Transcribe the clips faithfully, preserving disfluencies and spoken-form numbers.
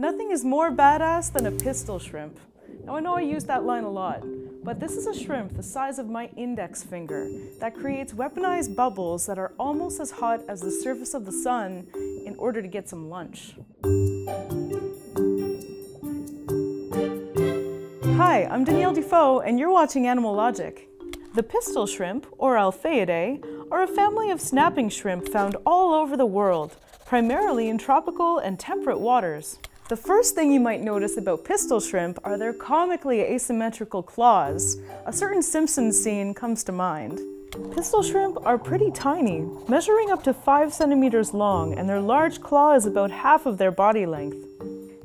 Nothing is more badass than a pistol shrimp. Now I know I use that line a lot, but this is a shrimp the size of my index finger that creates weaponized bubbles that are almost as hot as the surface of the sun in order to get some lunch. Hi, I'm Danielle Dufault and you're watching Animal Logic. The pistol shrimp, or Alpheidae, are a family of snapping shrimp found all over the world, primarily in tropical and temperate waters. The first thing you might notice about pistol shrimp are their comically asymmetrical claws. A certain Simpsons scene comes to mind. Pistol shrimp are pretty tiny, measuring up to five centimeters long, and their large claw is about half of their body length.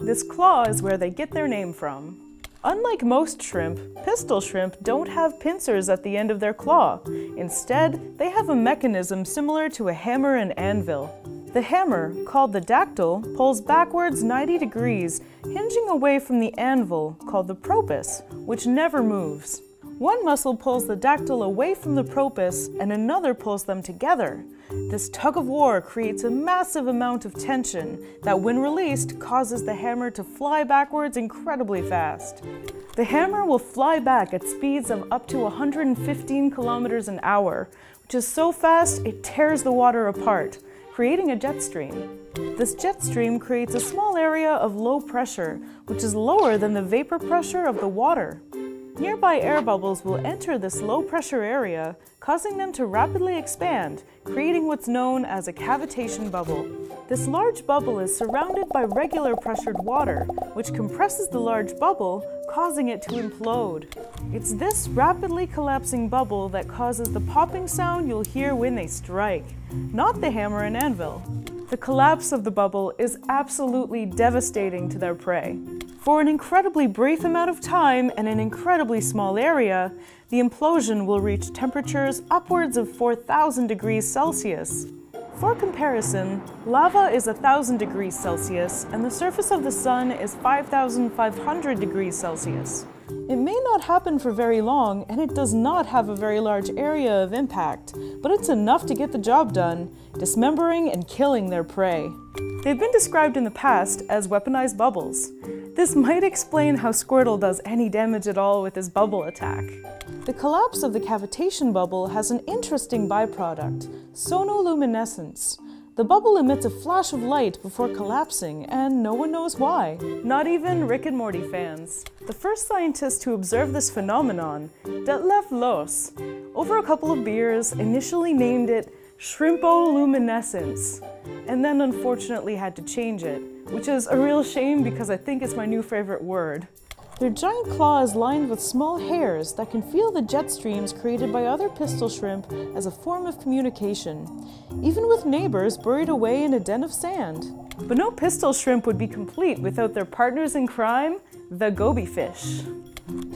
This claw is where they get their name from. Unlike most shrimp, pistol shrimp don't have pincers at the end of their claw. Instead, they have a mechanism similar to a hammer and anvil. The hammer, called the dactyl, pulls backwards ninety degrees, hinging away from the anvil, called the propus, which never moves. One muscle pulls the dactyl away from the propus, and another pulls them together. This tug-of-war creates a massive amount of tension that, when released, causes the hammer to fly backwards incredibly fast. The hammer will fly back at speeds of up to one hundred fifteen kilometers an hour, which is so fast it tears the water apart, creating a jet stream. This jet stream creates a small area of low pressure, which is lower than the vapor pressure of the water. Nearby air bubbles will enter this low-pressure area, causing them to rapidly expand, creating what's known as a cavitation bubble. This large bubble is surrounded by regular pressured water, which compresses the large bubble, causing it to implode. It's this rapidly collapsing bubble that causes the popping sound you'll hear when they strike, not the hammer and anvil. The collapse of the bubble is absolutely devastating to their prey. For an incredibly brief amount of time and an incredibly small area, the implosion will reach temperatures upwards of four thousand degrees Celsius. For comparison, lava is one thousand degrees Celsius and the surface of the sun is five thousand five hundred degrees Celsius. It may not happen for very long, and it does not have a very large area of impact, but it's enough to get the job done, dismembering and killing their prey. They've been described in the past as weaponized bubbles. This might explain how Squirtle does any damage at all with his bubble attack. The collapse of the cavitation bubble has an interesting byproduct, sonoluminescence. The bubble emits a flash of light before collapsing, and no one knows why. Not even Rick and Morty fans. The first scientist to observe this phenomenon, Detlef Loos, over a couple of beers, initially named it shrimpoluminescence, and then unfortunately had to change it, which is a real shame because I think it's my new favorite word. Their giant claw is lined with small hairs that can feel the jet streams created by other pistol shrimp as a form of communication, even with neighbors buried away in a den of sand. But no pistol shrimp would be complete without their partners in crime, the goby fish.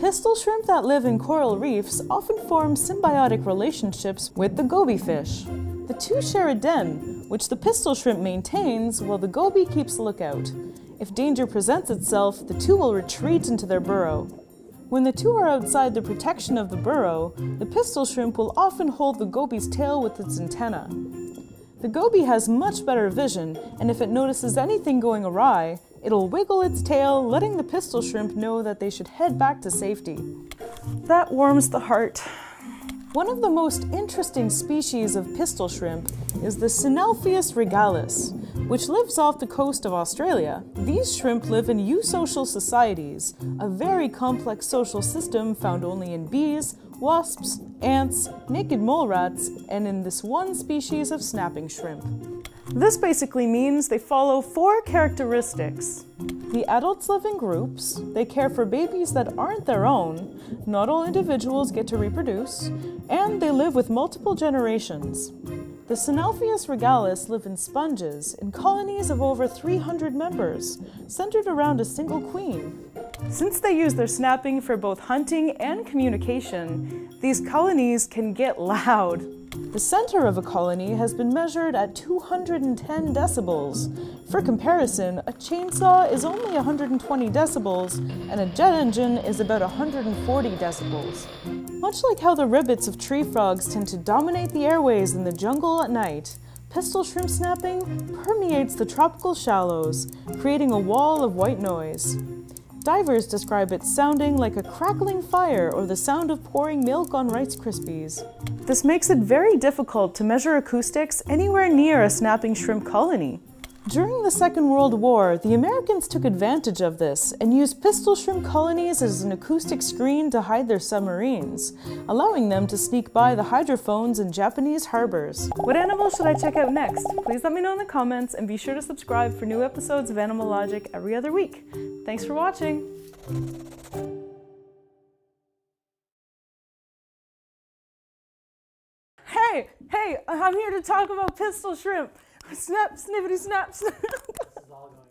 Pistol shrimp that live in coral reefs often form symbiotic relationships with the goby fish. The two share a den, which the pistol shrimp maintains while the goby keeps lookout. If danger presents itself, the two will retreat into their burrow. When the two are outside the protection of the burrow, the pistol shrimp will often hold the goby's tail with its antenna. The goby has much better vision, and if it notices anything going awry, it'll wiggle its tail, letting the pistol shrimp know that they should head back to safety. That warms the heart. One of the most interesting species of pistol shrimp is the Synalpheus regalis, which lives off the coast of Australia. These shrimp live in eusocial societies, a very complex social system found only in bees, wasps, ants, naked mole rats, and in this one species of snapping shrimp. This basically means they follow four characteristics. The adults live in groups, they care for babies that aren't their own, not all individuals get to reproduce, and they live with multiple generations. The Synalpheus regalis live in sponges, in colonies of over three hundred members, centered around a single queen. Since they use their snapping for both hunting and communication, these colonies can get loud. The center of a colony has been measured at two hundred ten decibels. For comparison, a chainsaw is only one hundred twenty decibels, and a jet engine is about one hundred forty decibels. Much like how the ribbits of tree frogs tend to dominate the airways in the jungle at night, pistol shrimp snapping permeates the tropical shallows, creating a wall of white noise. Divers describe it sounding like a crackling fire or the sound of pouring milk on Rice Krispies. This makes it very difficult to measure acoustics anywhere near a snapping shrimp colony. During the Second World War, the Americans took advantage of this and used pistol shrimp colonies as an acoustic screen to hide their submarines, allowing them to sneak by the hydrophones in Japanese harbors. What animal should I check out next? Please let me know in the comments and be sure to subscribe for new episodes of Animal Logic every other week. Thanks for watching! Hey, hey, I'm here to talk about pistol shrimp. Snap, snippity, snap, snap.